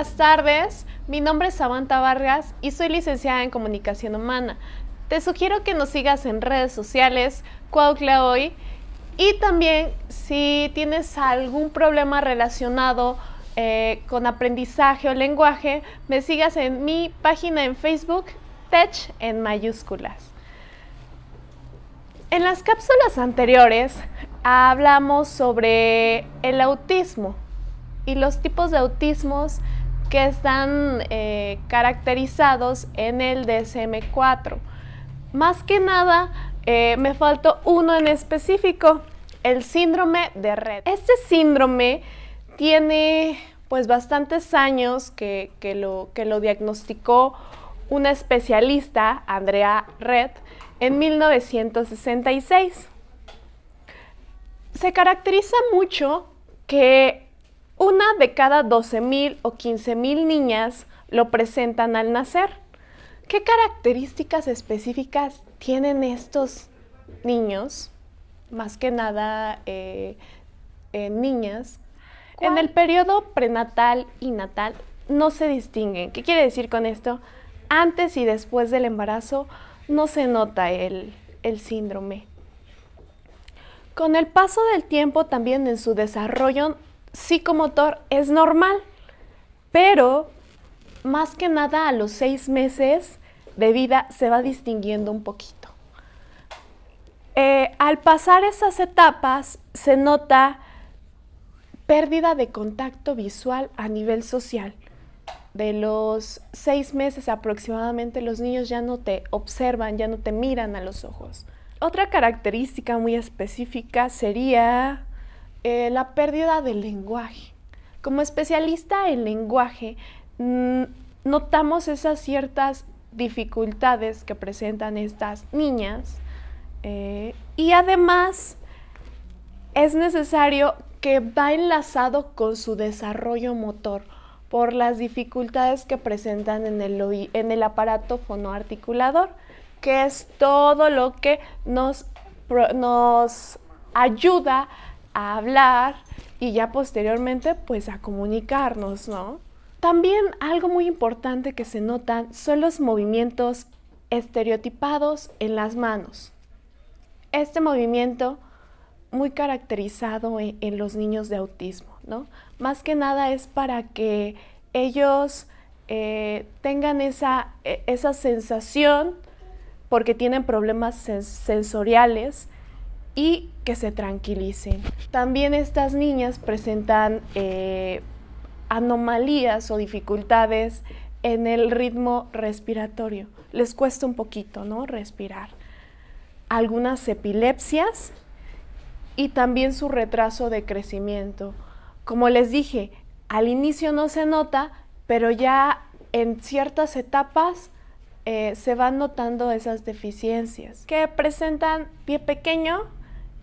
buenas tardes, mi nombre es Samantha Vargas y soy licenciada en Comunicación Humana. Te sugiero que nos sigas en redes sociales, Cuautla Hoy, y también si tienes algún problema relacionado con aprendizaje o lenguaje, me sigas en mi página en Facebook, Tech en mayúsculas. En las cápsulas anteriores hablamos sobre el autismo y los tipos de autismos que están caracterizados en el DSM-4. Más que nada, me faltó uno en específico, el síndrome de Rett. Este síndrome tiene pues bastantes años que lo diagnosticó una especialista, Andrea Rett, en 1966. Se caracteriza mucho que una de cada 12,000 o 15,000 niñas lo presentan al nacer. ¿Qué características específicas tienen estos niños? Más que nada niñas. En el periodo prenatal y natal no se distinguen. ¿Qué quiere decir con esto? Antes y después del embarazo no se nota el síndrome. Con el paso del tiempo también en su desarrollo psicomotor es normal, pero más que nada a los 6 meses de vida se va distinguiendo un poquito. Al pasar esas etapas se nota pérdida de contacto visual a nivel social. De los 6 meses aproximadamente los niños ya no te observan, ya no te miran a los ojos. Otra característica muy específica sería la pérdida del lenguaje. Como especialista en lenguaje, notamos esas ciertas dificultades que presentan estas niñas y además es necesario que va enlazado con su desarrollo motor por las dificultades que presentan en el aparato fonoarticulador, que es todo lo que nos ayuda a hablar y ya posteriormente pues a comunicarnos, ¿no? También algo muy importante que se notan son los movimientos estereotipados en las manos. Este movimiento muy caracterizado en los niños de autismo, ¿no? Más que nada es para que ellos tengan esa sensación porque tienen problemas sensoriales y que se tranquilicen. También estas niñas presentan anomalías o dificultades en el ritmo respiratorio. Les cuesta un poquito, ¿no?, respirar. Algunas epilepsias y también su retraso de crecimiento. Como les dije, al inicio no se nota, pero ya en ciertas etapas se van notando esas deficiencias que presentan pie pequeño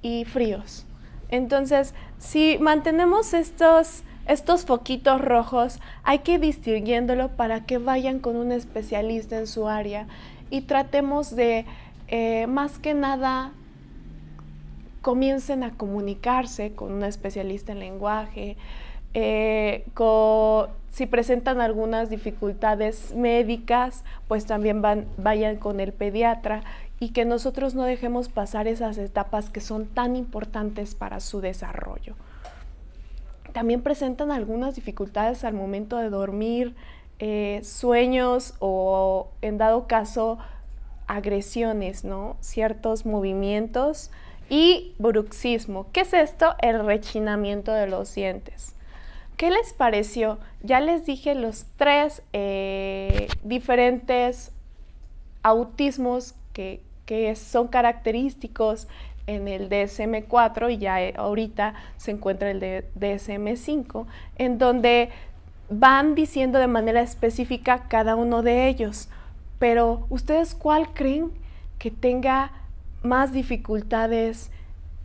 y fríos. Entonces, si mantenemos estos foquitos rojos, hay que ir distinguiéndolo para que vayan con un especialista en su área y tratemos de, más que nada, comiencen a comunicarse con un especialista en lenguaje, si presentan algunas dificultades médicas, pues también vayan con el pediatra y que nosotros no dejemos pasar esas etapas que son tan importantes para su desarrollo. También presentan algunas dificultades al momento de dormir, sueños o, en dado caso, agresiones, ¿no? Ciertos movimientos. Y bruxismo. ¿Qué es esto? El rechinamiento de los dientes. ¿Qué les pareció? Ya les dije los 3 diferentes autismos que son característicos en el DSM-4 y ya ahorita se encuentra el DSM-5, en donde van diciendo de manera específica cada uno de ellos. Pero, ¿ustedes cuál creen que tenga más dificultades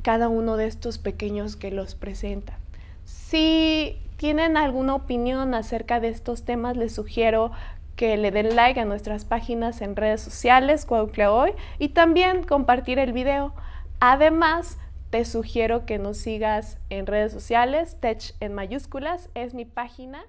cada uno de estos pequeños que los presentan? Si tienen alguna opinión acerca de estos temas, les sugiero que le den like a nuestras páginas en redes sociales, Cuautla Hoy, y también compartir el video. Además, te sugiero que nos sigas en redes sociales, Tech en mayúsculas, es mi página.